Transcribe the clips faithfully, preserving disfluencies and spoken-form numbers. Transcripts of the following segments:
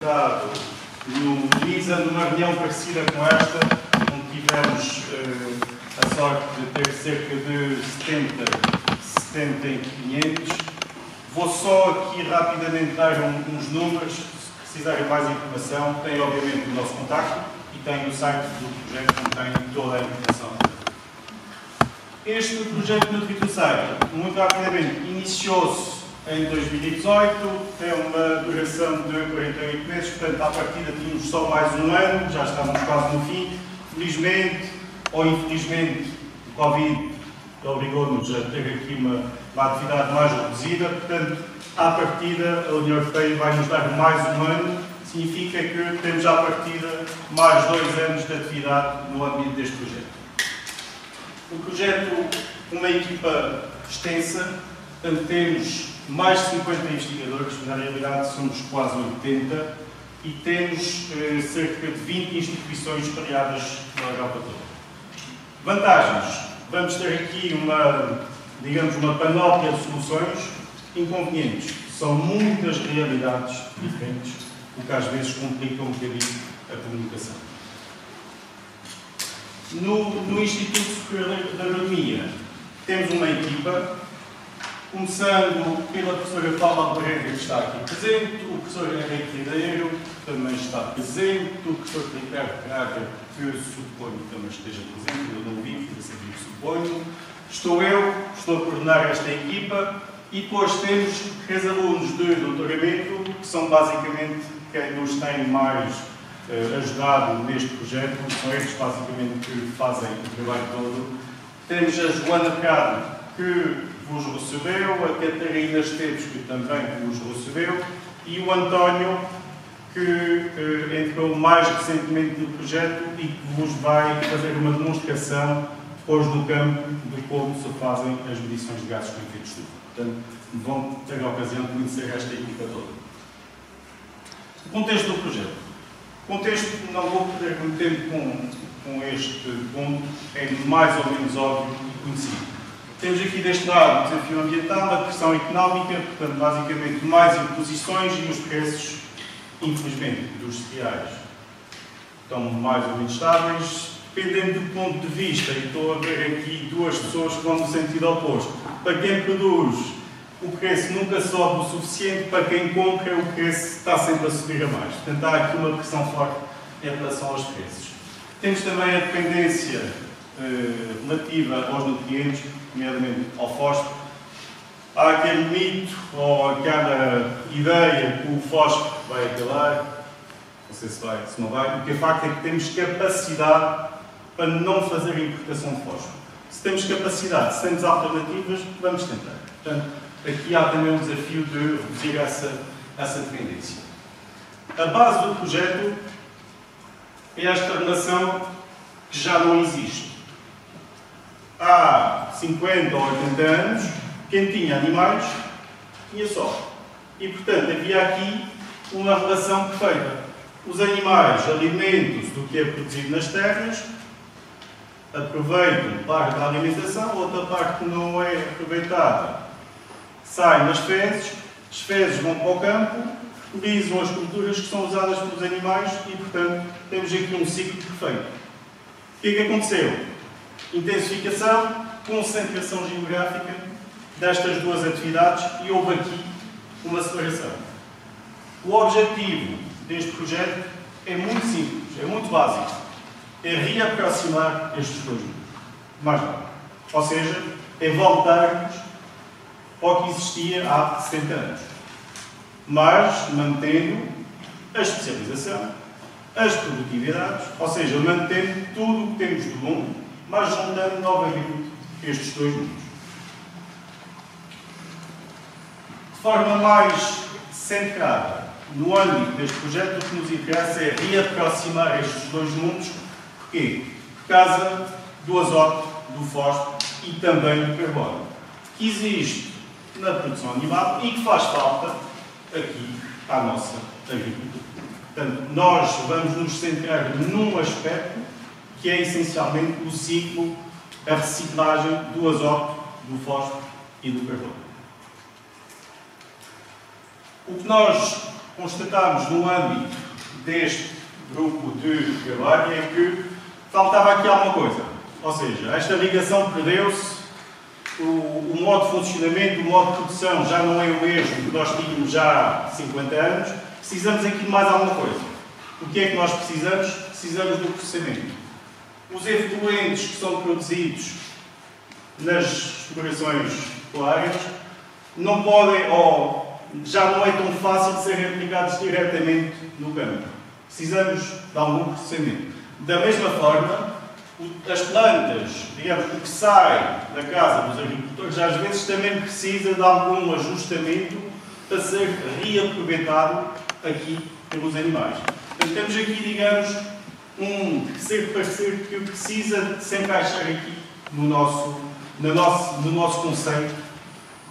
No Lisa, numa reunião parecida com esta, onde tivemos uh, a sorte de ter cerca de setenta, setenta em quinhentos. Vou só aqui rapidamente dar uns números. Se precisarem mais informação, tem obviamente o nosso contacto e tem o site do projeto que contém toda a informação. Este projeto Nutri dois Cycle, muito rapidamente, iniciou-se em dois mil e dezoito, tem uma duração de quarenta e oito meses, portanto, à partida tínhamos só mais um ano, já estamos quase no fim. Felizmente, ou infelizmente, o Covid obrigou-nos a ter aqui uma, uma atividade mais reduzida, portanto, à partida, a União Europeia vai nos dar mais um ano, significa que temos à partida mais dois anos de atividade no âmbito deste projeto. O projeto, uma equipa extensa, portanto, temos mais de cinquenta investigadores, na realidade somos quase oitenta, e temos eh, cerca de vinte instituições variadas na Europa toda. Vantagens. Vamos ter aqui uma, digamos, uma panóplia de soluções. Inconvenientes. São muitas realidades diferentes, o que às vezes complica um bocadinho a comunicação. No, no Instituto Superior de Agronomia temos uma equipa, começando pela professora Fábado Pereira, que está aqui presente, o professor Henrique Vidaeiro, que também está presente, o professor Tricargo Caraga, que eu suponho que também esteja presente, eu não vi, mas aqui suponho. Estou eu, estou a coordenar esta equipa, e depois temos três alunos de doutoramento, que são basicamente quem nos tem mais uh, ajudado neste projeto, são eles basicamente que fazem o trabalho todo. Temos a Joana Cade, que vos recebeu, a Catarina Esteves, que também vos recebeu, e o António, que eh, entrou mais recentemente no projeto e que vos vai fazer uma demonstração depois no campo de como se fazem as medições de gases com efeito de estufa. Portanto, vão ter a ocasião de conhecer esta equipa toda. O contexto do projeto. O contexto, não vou perder muito tempo com, com este ponto, é mais ou menos óbvio e conhecido. Temos aqui deste lado o desafio ambiental, a pressão económica, portanto, basicamente mais imposições e os preços, infelizmente, dos cereais estão mais ou menos estáveis. Dependendo do ponto de vista, e estou a ver aqui duas pessoas que vão no sentido oposto. Para quem produz, o preço nunca sobe o suficiente, para quem compra, o preço está sempre a subir a mais. Portanto, há aqui uma pressão forte em relação aos preços. Temos também a dependência eh, relativa aos nutrientes, nomeadamente ao fósforo. Há aquele mito ou aquela ideia que o fósforo vai acabar, não sei se vai, se não vai, o que é facto é que temos capacidade para não fazer a importação de fósforo. Se temos capacidade, se temos alternativas, vamos tentar. Portanto, aqui há também um desafio de reduzir essa, essa dependência. A base do projeto é esta relação que já não existe. Há cinquenta ou oitenta anos, quem tinha animais, tinha só. E, portanto, havia aqui uma relação perfeita. Os animais alimentam-se do que é produzido nas terras, aproveitam parte da alimentação, outra parte que não é aproveitada sai nas fezes, as fezes vão para o campo, utilizam as culturas que são usadas pelos animais e, portanto, temos aqui um ciclo perfeito. O que é que aconteceu? Intensificação, concentração geográfica destas duas atividades e houve aqui uma separação. O objetivo deste projeto é muito simples, é muito básico, é reaproximar estes conjuntos, mais nada. Ou seja, é voltarmos ao que existia há setenta anos, mas mantendo a especialização, as produtividades, ou seja, mantendo tudo o que temos de bom, mas juntando novamente estes dois mundos. De forma mais centrada no âmbito deste projeto, o que nos interessa é reaproximar estes dois mundos. Porquê? Por causa do azoto, do fósforo e também do carbono, que existe na produção animal e que faz falta aqui à nossa agricultura. Portanto, nós vamos nos centrar num aspecto que é essencialmente o ciclo, a reciclagem do azoto, do fósforo e do carbono. O que nós constatámos no âmbito deste grupo de trabalho é que faltava aqui alguma coisa. Ou seja, esta ligação perdeu-se, o, o modo de funcionamento, o modo de produção já não é o mesmo que nós tínhamos já há cinquenta anos. Precisamos aqui de mais alguma coisa. O que é que nós precisamos? Precisamos do processamento. Os efluentes que são produzidos nas explorações pecuárias não podem, ou já não é tão fácil de serem aplicados diretamente no campo. Precisamos de algum processamento. Da mesma forma, as plantas, digamos, o que sai da casa dos agricultores, às vezes também precisa de algum ajustamento para ser reaproveitado aqui pelos animais. Portanto, temos aqui, digamos, um terceiro parceiro que precisa de se encaixar aqui no nosso, no nosso, no nosso conceito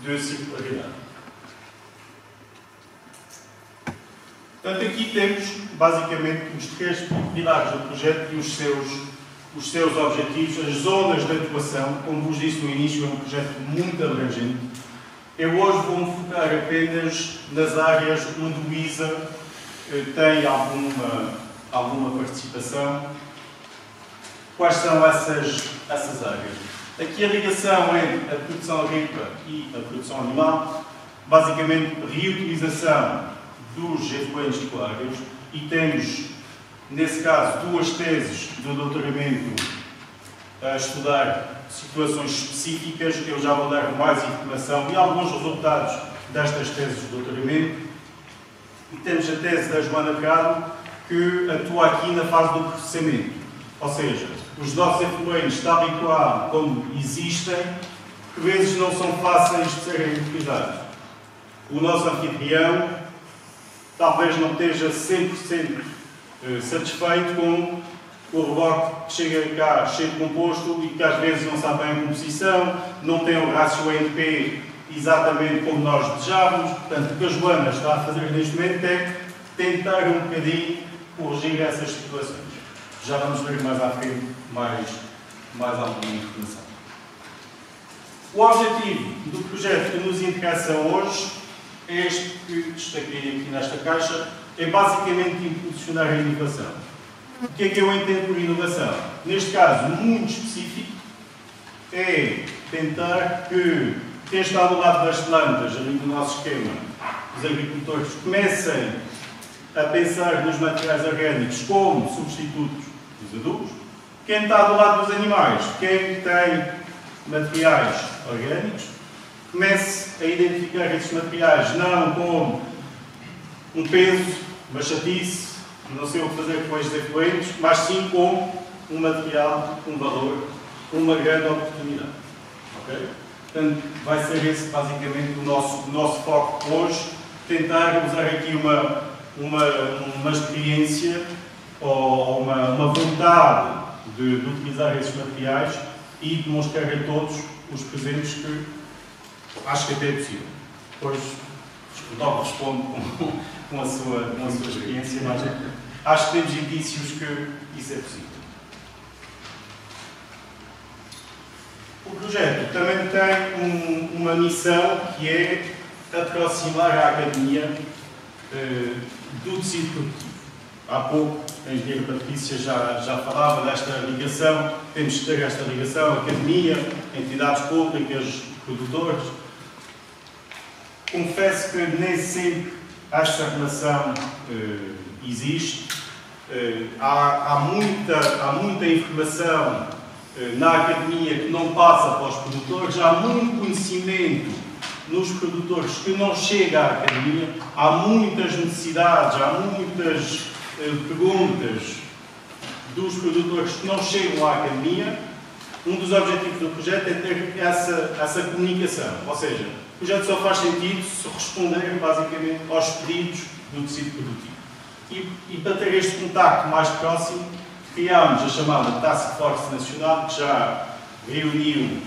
de circularidade. Portanto, aqui temos, basicamente, os três pilares do projeto e os seus, os seus objetivos, as zonas de atuação. Como vos disse no início, é um projeto muito abrangente. Eu hoje vou-me focar apenas nas áreas onde o I S A tem alguma, alguma participação. Quais são essas, essas áreas? Aqui a ligação entre a produção agrícola e a produção animal, basicamente, reutilização dos efluentes pecuários, e temos, nesse caso, duas teses do doutoramento a estudar situações específicas, que eu já vou dar mais informação e alguns resultados destas teses do doutoramento. E temos a tese da Joana Cade, que atua aqui na fase do processamento, ou seja, os nossos efluentes, tal e qual como existem, por vezes não são fáceis de serem utilizados. O nosso anfitrião talvez não esteja cem por cento satisfeito com o reboque que chega cá cheio de composto e que às vezes não sabe bem a composição, não tem o rácio A N P exatamente como nós desejávamos. Portanto, o que a Joana está a fazer neste momento é tentar um bocadinho corrigir essas situações. Já vamos ver mais à frente mais, mais alguma informação. O objetivo do projeto que nos interessa hoje, este que destaquei aqui nesta caixa, é basicamente impulsionar a inovação. O que é que eu entendo por inovação? Neste caso, muito específico, é tentar que quem está do lado das plantas, ali do nosso esquema, os agricultores comecem a pensar nos materiais orgânicos como substitutos dos adubos. Quem está do lado dos animais, quem tem materiais orgânicos, comece a identificar esses materiais não como um peso, uma chatice, não sei o que fazer com estes efluentes, mas sim como um material, um valor, uma grande oportunidade. Okay? Portanto, vai ser esse basicamente o nosso, o nosso foco hoje, tentar usar aqui uma, uma, uma experiência ou uma, uma vontade de, de utilizar esses materiais e demonstrar a todos os presentes que acho que até é possível. Depois, não respondo com, com, a sua, com a sua experiência, mas acho que temos indícios que isso é possível. O projeto também tem um, uma missão que é aproximar a academia uh, do tecido produtivo. Há pouco, a engenheira Patrícia já, já falava desta ligação, temos que ter esta ligação, academia, entidades públicas, produtores. Confesso que nem sempre esta relação eh, existe. Eh, há, há, muita, há muita informação eh, na academia que não passa para os produtores. Há muito conhecimento nos produtores que não chega à academia. Há muitas necessidades, há muitas eh, perguntas dos produtores que não chegam à academia. Um dos objetivos do projeto é ter essa, essa comunicação, ou seja, o projeto só faz sentido se responder basicamente aos pedidos do tecido produtivo. E, e para ter este contacto mais próximo, criámos a chamada Task Force Nacional, que já reuniu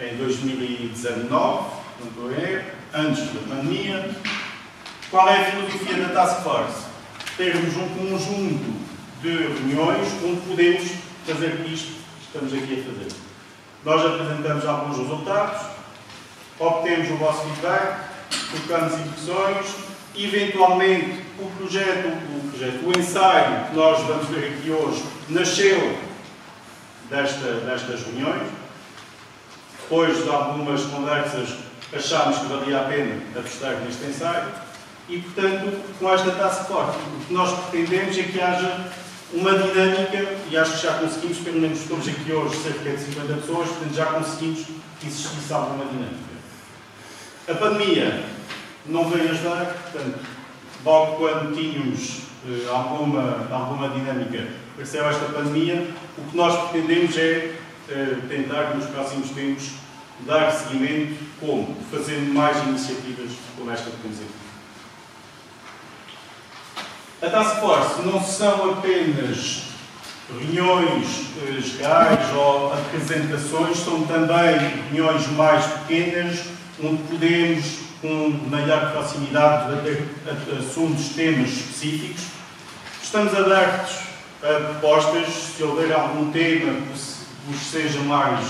em dois mil e dezanove, não é? Antes da pandemia. Qual é a filosofia da Task Force? Termos um conjunto de reuniões onde podemos fazer isto. Estamos aqui a fazer. Nós apresentamos alguns resultados, obtemos o vosso feedback, colocamos impressões Eventualmente, o projeto, o, projeto, o ensaio que nós vamos ver aqui hoje nasceu desta, destas reuniões. Depois de algumas conversas, achámos que valia a pena apostar neste ensaio. E, portanto, com esta task force, o que nós pretendemos é que haja uma dinâmica, e acho que já conseguimos, pelo menos estamos aqui hoje cerca de cinquenta pessoas, portanto já conseguimos que existisse alguma dinâmica. A pandemia não veio ajudar, portanto, logo quando tínhamos eh, alguma, alguma dinâmica, percebe esta pandemia, o que nós pretendemos é eh, tentar, nos próximos tempos, dar seguimento, como? Fazendo mais iniciativas como esta que temos aqui. A task force não são apenas reuniões gerais ou apresentações, são também reuniões mais pequenas, onde podemos, com maior proximidade, debater assuntos, temas específicos. Estamos abertos a propostas, se houver algum tema que vos seja mais,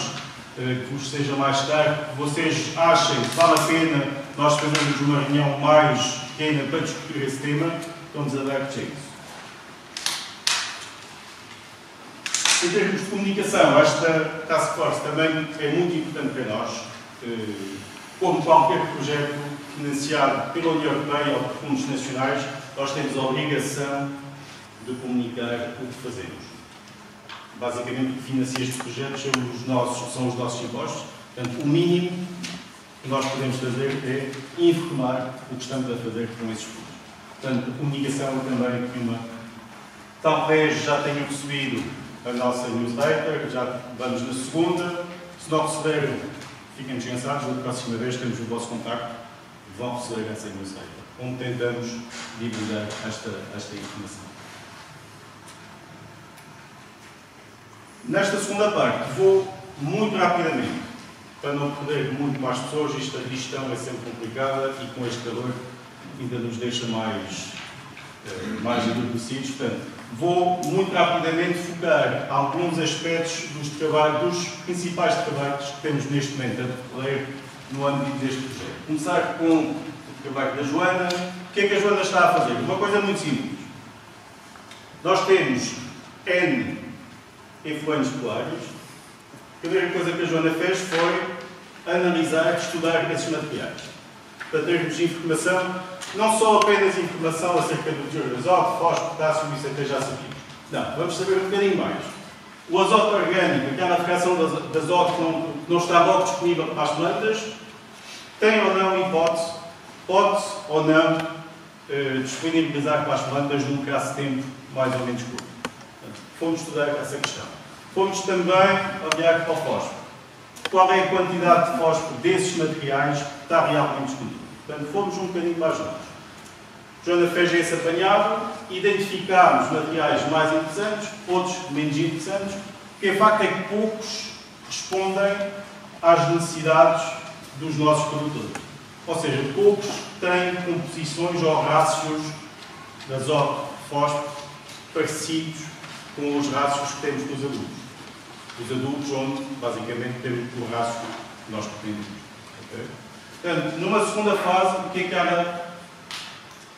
que vos seja mais caro, que vocês achem que vale a pena nós fazermos uma reunião mais pequena para discutir esse tema. Estamos abertos a isso. Em termos de comunicação, esta task force também é muito importante para nós. Como qualquer projeto financiado pela União Europeia ou por fundos nacionais, nós temos a obrigação de comunicar o que fazemos. Basicamente, o que financia estes projetos são os nossos, são os nossos impostos. Portanto, o mínimo que nós podemos fazer é informar o que estamos a fazer com esses fundos. Portanto, a comunicação é também uma. Talvez já tenham recebido a nossa newsletter, já vamos na segunda. Se não receberam, fiquem descansados, na próxima vez temos o vosso contacto, vão receber essa newsletter, onde tentamos divulgar esta, esta informação. Nesta segunda parte, vou muito rapidamente, para não perder muito mais pessoas, isto a digestão é sempre complicada e com este calor ainda nos deixa mais, mais adormecidos. Portanto, vou muito rapidamente focar alguns aspectos dos, trabalhos, dos principais trabalhos que temos neste momento a decorrer no âmbito deste projeto. Começar com o trabalho da Joana. O que é que a Joana está a fazer? Uma coisa muito simples. Nós temos N efluentes polários. A primeira coisa que a Joana fez foi analisar, estudar esses materiais, para termos informação. Não só apenas informação acerca do teor de azoto, fósforo, potássio, isso até já sabíamos. Não, vamos saber um bocadinho mais. O azoto orgânico, aquela fração de azoto que não, não está logo disponível para as plantas, tem ou não hipótese, pode ou não eh, disponibilizar para as plantas num prazo de tempo mais ou menos curto. Portanto, fomos estudar essa questão. Fomos também olhar para o fósforo. Qual é a quantidade de fósforo desses materiais que está realmente disponível? Portanto, fomos um bocadinho mais longe. Joana fez esse apanhado, identificámos materiais mais interessantes, outros menos interessantes, porque o facto é que poucos respondem às necessidades dos nossos produtores. Ou seja, poucos têm composições ou rácios de azoto, fósforo, parecidos com os rácios que temos dos adubos. Os adubos onde, basicamente, temos o rácio que nós pretendemos. Okay? Portanto, numa segunda fase, o que é que era?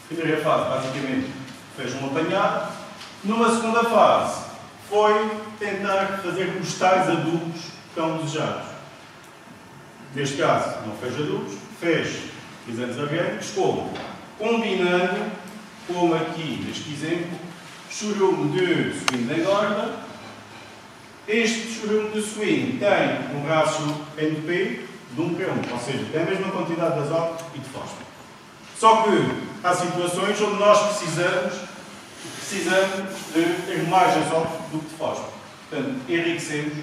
Primeira fase, basicamente, fez um apanhado. Numa segunda fase, foi tentar fazer os tais adubos tão desejados. Neste caso, não fez adubos, fez pisantes orgânicos, como? Combinando, como aqui neste exemplo, chorume de suíno da engorda. Este chorume de suíno tem um rácio N P de um para um, ou seja, tem a mesma quantidade de azoto e de fósforo. Só que há situações onde nós precisamos, precisamos de ter mais azoto do que de fósforo. Portanto, enriquecemos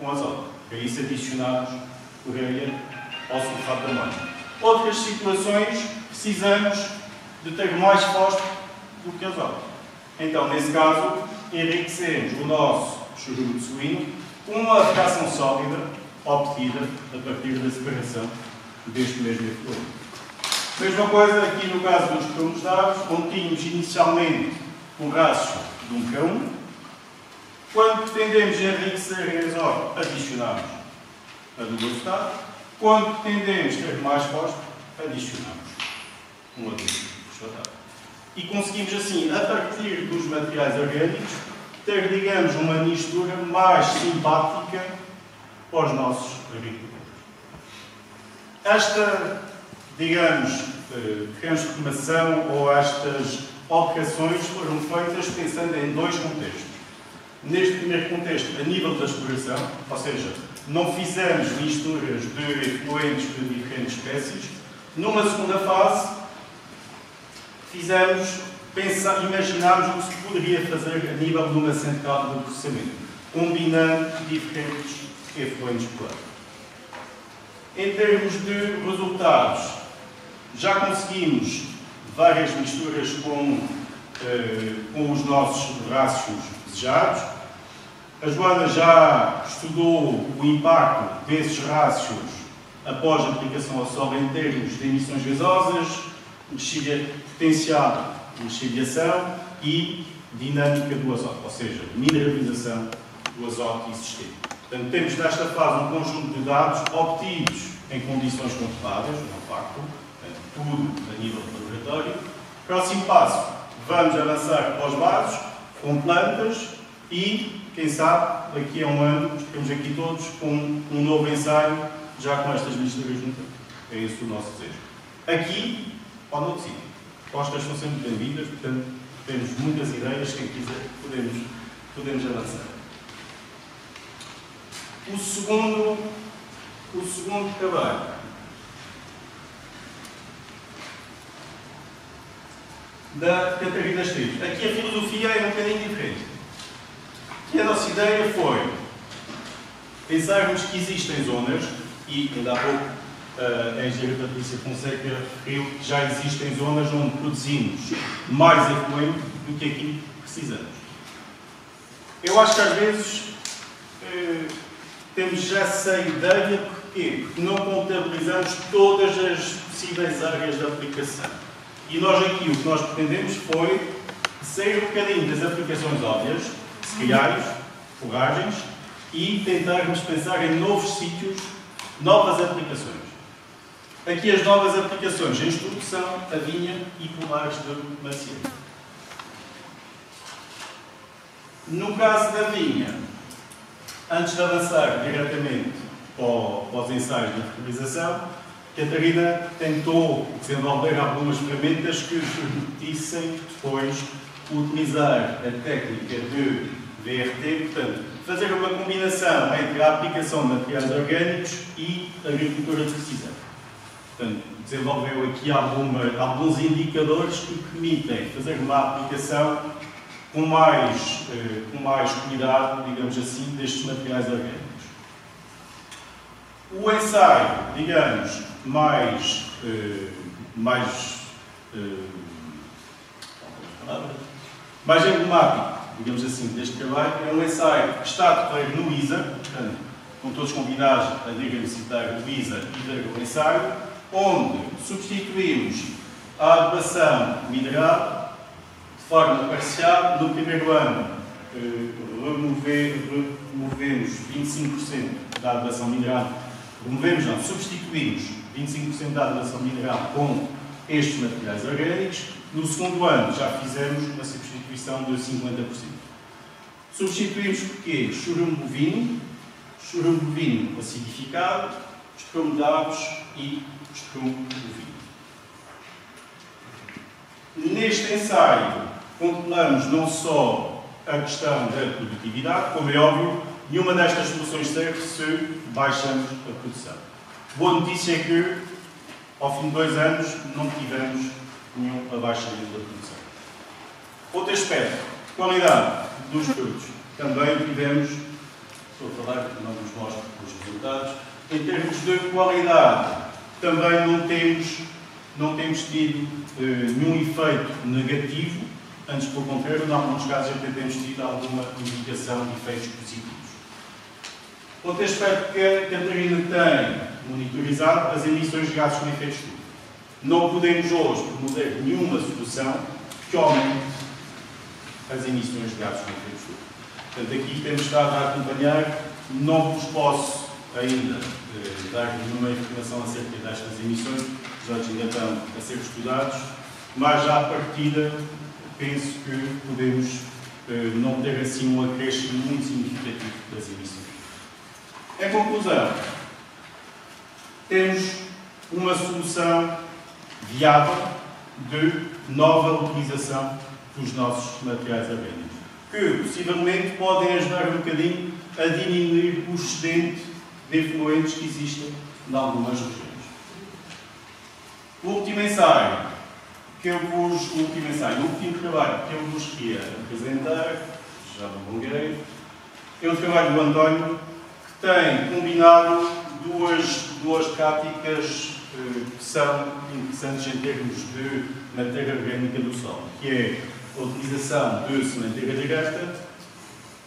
com azoto. Para isso adicionamos ureia ao sulfato de amônio. Outras situações precisamos de ter mais fósforo do que azoto. Então, nesse caso, enriquecemos o nosso chorume de suíno com uma fração sólida obtida a partir da separação deste mesmo efluente. Mesma coisa aqui no caso dos cromos d'água, onde tínhamos inicialmente um rácio de um para um. Quando pretendemos enriquecer azoto, adicionamos a do resultado. Quando pretendemos ter mais fósforo, adicionamos um agricultor sustentável. E conseguimos assim, a partir dos materiais orgânicos, ter, digamos, uma mistura mais simpática para os nossos agricultores. Esta, digamos, transformação ou estas operações foram feitas pensando em dois contextos. Neste primeiro contexto, a nível da exploração, ou seja, não fizemos misturas de efluentes de diferentes espécies. Numa segunda fase, fizemos, pensar, imaginámos o que se poderia fazer a nível de uma central de processamento, combinando diferentes efluentes polares. Em termos de resultados, já conseguimos várias misturas com, eh, com os nossos rácios desejados. A Joana já estudou o impacto desses rácios após a aplicação ao solo em termos de emissões gasosas, potencial de lixiviação e dinâmica do azoto, ou seja, mineralização do azoto existente. Portanto, temos nesta fase um conjunto de dados obtidos em condições controladas, no facto, tudo a nível do laboratório. Próximo passo, vamos avançar para os vasos, com plantas e, quem sabe, daqui a um ano, estamos aqui todos com um novo ensaio, já com estas misturas juntas. É esse o nosso desejo. Aqui, ou noutro sítio. Postas são sempre bem-vindas, portanto, temos muitas ideias, quem quiser, podemos, podemos avançar. O segundo, o segundo trabalho. Da Catarina Esteves. Aqui a filosofia é um bocadinho diferente. E a nossa ideia foi pensarmos que existem zonas, e ainda há pouco a engenheira Patrícia Fonseca referiu que já existem zonas onde produzimos mais efluente do que aquilo que precisamos. Eu acho que às vezes. Eh, Temos já essa ideia porque não contabilizamos todas as possíveis áreas de aplicação. E nós aqui o que nós pretendemos foi sair um bocadinho das aplicações óbvias, sequiários, fogagens, e tentarmos pensar em novos sítios, novas aplicações. Aqui as novas aplicações em estudo são a vinha e polares de macia. No caso da vinha, antes de avançar diretamente para os ensaios de fertilização, Catarina tentou desenvolver algumas ferramentas que permitissem depois utilizar a técnica de V R T, portanto, fazer uma combinação entre a aplicação de materiais orgânicos e a agricultura de precisão. Portanto, desenvolveu aqui alguma, alguns indicadores que permitem fazer uma aplicação Com mais, eh, com mais cuidado, digamos assim, destes materiais orgânicos. O ensaio, digamos, mais, eh, mais, eh, mais emblemático, digamos assim, deste trabalho, é um ensaio que está a decorrer no I S A, portanto, com todos convidados a diagnosticar o I S A e ver o ensaio, onde substituímos a adubação mineral de forma parcial. No primeiro ano eh, remove, removemos vinte e cinco por cento da adubação mineral, removemos não, substituímos vinte e cinco por cento da adubação mineral com estes materiais orgânicos. No segundo ano já fizemos uma substituição de cinquenta por cento. Substituímos porquê? Chorume bovino, chorume bovino acidificado, estrume de aves e estrume bovino. Neste ensaio contemplamos não só a questão da produtividade, como é óbvio, nenhuma destas soluções serve se baixamos a produção. Boa notícia é que, ao fim de dois anos, não tivemos nenhum abaixamento da produção. Outro aspecto, qualidade dos produtos. Também tivemos, estou a falar porque não nos mostra os resultados, em termos de qualidade, também não temos, não temos tido eh, nenhum efeito negativo. Antes, pelo contrário, em alguns casos até temos tido alguma indicação de efeitos positivos. Outro aspecto que a Catarina tem monitorizado, as emissões de gases com efeito de estufa. Não podemos hoje promover nenhuma solução que aumente as emissões de gases com efeito de estufa. Portanto, aqui temos estado a acompanhar, não vos posso ainda eh, dar nenhuma informação acerca destas emissões, projetos ainda estão a ser estudados, mas à partida penso que podemos eh, não ter assim um acréscimo muito significativo das emissões. Em conclusão, temos uma solução viável de nova utilização dos nossos materiais orgânicos, que possivelmente podem ajudar um bocadinho a diminuir o excedente de efluentes que existem em algumas regiões. O último ensaio, que eu vos, o último ensaio, o último trabalho que eu vos queria apresentar, já não alonguei, é o trabalho do António, que tem combinado duas, duas práticas eh, que são interessantes em termos de matéria orgânica do solo, que é a utilização de sementeira direta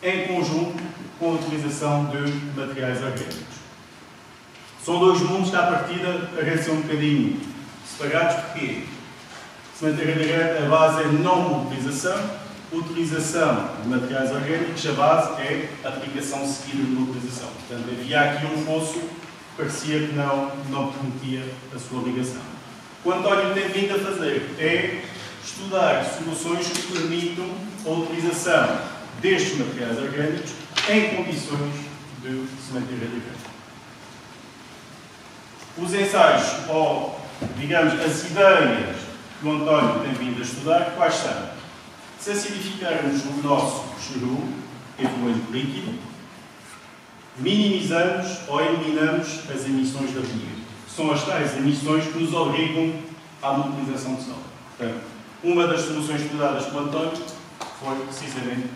em conjunto com a utilização de materiais orgânicos. São dois mundos que, à partida, parecem um bocadinho separados, porque sementeira direta, a base é não utilização, utilização de materiais orgânicos, a base é a aplicação seguida de uma utilização. Portanto, havia aqui um fosso que parecia que não, não permitia a sua ligação. O António tem vindo a fazer é estudar soluções que permitam a utilização destes materiais orgânicos em condições de sementeira direta. Os ensaios, ou, digamos, as ideias que o António tem vindo a estudar, quais são? Se acidificarmos o nosso xarume, efluente líquido, minimizamos ou eliminamos as emissões da biogás. São as tais emissões que nos obrigam à mobilização de solo. Portanto, uma das soluções estudadas pelo António foi, precisamente,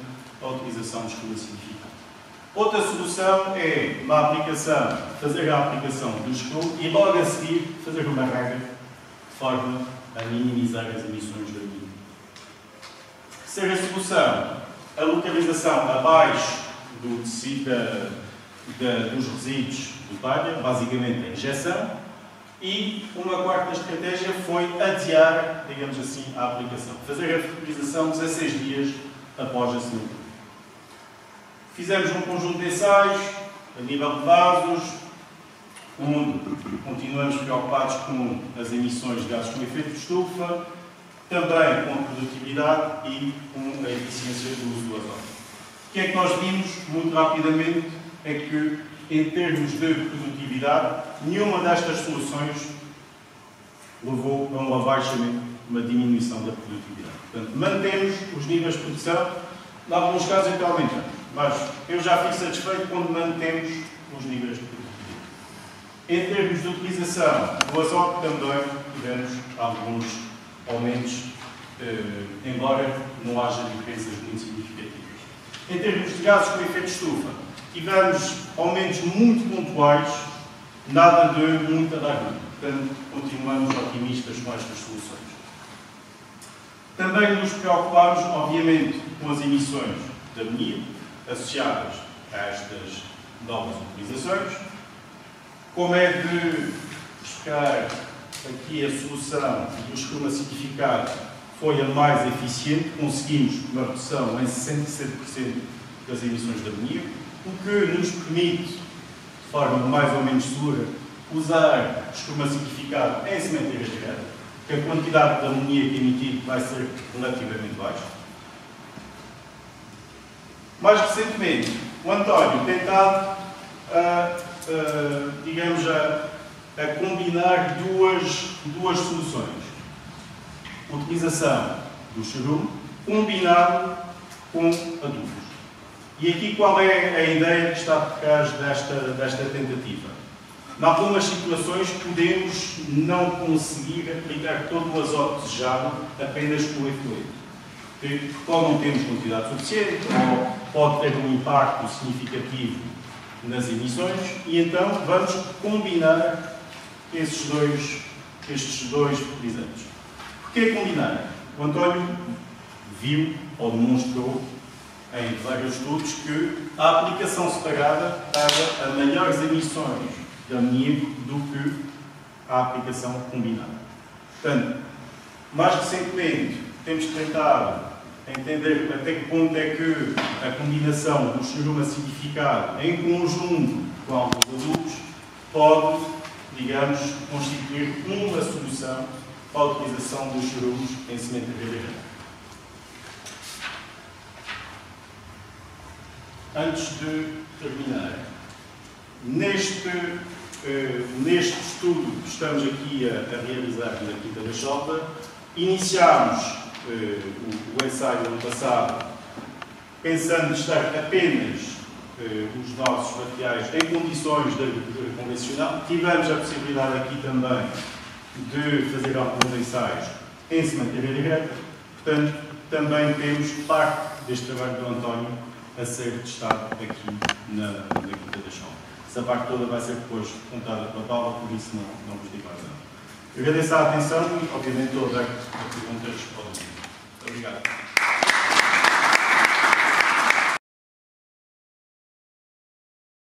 a utilização de escura acidificada. Outra solução é uma aplicação, fazer a aplicação do escuro e, logo a seguir, fazer uma rega de forma a minimizar as emissões da biogás. Terceira solução, a localização abaixo do tecido da, da, dos resíduos de palha, basicamente a injeção. E uma quarta estratégia foi adiar, digamos assim, a aplicação. Fazer a fertilização dezasseis dias após a semeadura. Fizemos um conjunto de ensaios, a nível de vasos, onde continuamos preocupados com as emissões de gases com efeito de estufa, também com a produtividade e com a eficiência do uso do azóto. O que é que nós vimos, muito rapidamente, é que em termos de produtividade, nenhuma destas soluções levou a um abaixamento, uma diminuição da produtividade. Portanto, mantemos os níveis de produção, em alguns casos até aumentamos, mas eu já fico satisfeito quando mantemos os níveis de produtividade. Em termos de utilização do azóto, também tivemos alguns aumentos, eh, embora não haja diferenças muito significativas. Em termos de gases com efeito de estufa, tivemos aumentos muito pontuais, nada de muito a dar muito. Portanto, continuamos otimistas com estas soluções. Também nos preocupamos, obviamente, com as emissões de amoníaco associadas a estas novas utilizações. Como é de buscar aqui a solução do escuma acidificado foi a mais eficiente, conseguimos uma redução em sessenta e sete por cento das emissões de amoníaco, o que nos permite, de forma mais ou menos segura, usar escuma acidificado em sementeira direta, que a quantidade de amoníaco emitida vai ser relativamente baixa. Mais recentemente, o António tem estado a, a, digamos, a, a combinar duas, duas soluções. A utilização do xarume combinado com adubos. E aqui qual é a ideia que está por trás desta, desta tentativa? Em algumas situações podemos não conseguir aplicar todo o azoto desejado apenas com o efluente. Ou não temos quantidade suficiente, ou pode ter um impacto significativo nas emissões, e então vamos combinar esses dois, estes dois fertilizantes. Porquê combinar? O António viu ou demonstrou em vários estudos que a aplicação separada dava a maiores emissões de amoníaco do que a aplicação combinada. Portanto, mais recentemente temos tentado entender até que ponto é que a combinação do xarume acidificado em conjunto com alguns adubos pode digamos, constituir uma solução para a utilização dos surubos em semente beberrão. Antes de terminar, neste, eh, neste estudo que estamos aqui a, a realizar na Quinta da Cholda, iniciámos eh, o, o ensaio do ano passado pensando estar apenas eh, os nossos materiais em condições de agricultura convencional. Tivemos a possibilidade aqui também de fazer alguns ensaios em sementeira direta, portanto, também temos parte deste trabalho do António a ser testado aqui na, na Quinta da Chão. Essa parte toda vai ser depois contada pela Paula, por isso não, não vos digo mais nada. Agradeço a atenção e, obviamente, toda a que perguntas podem. Obrigado.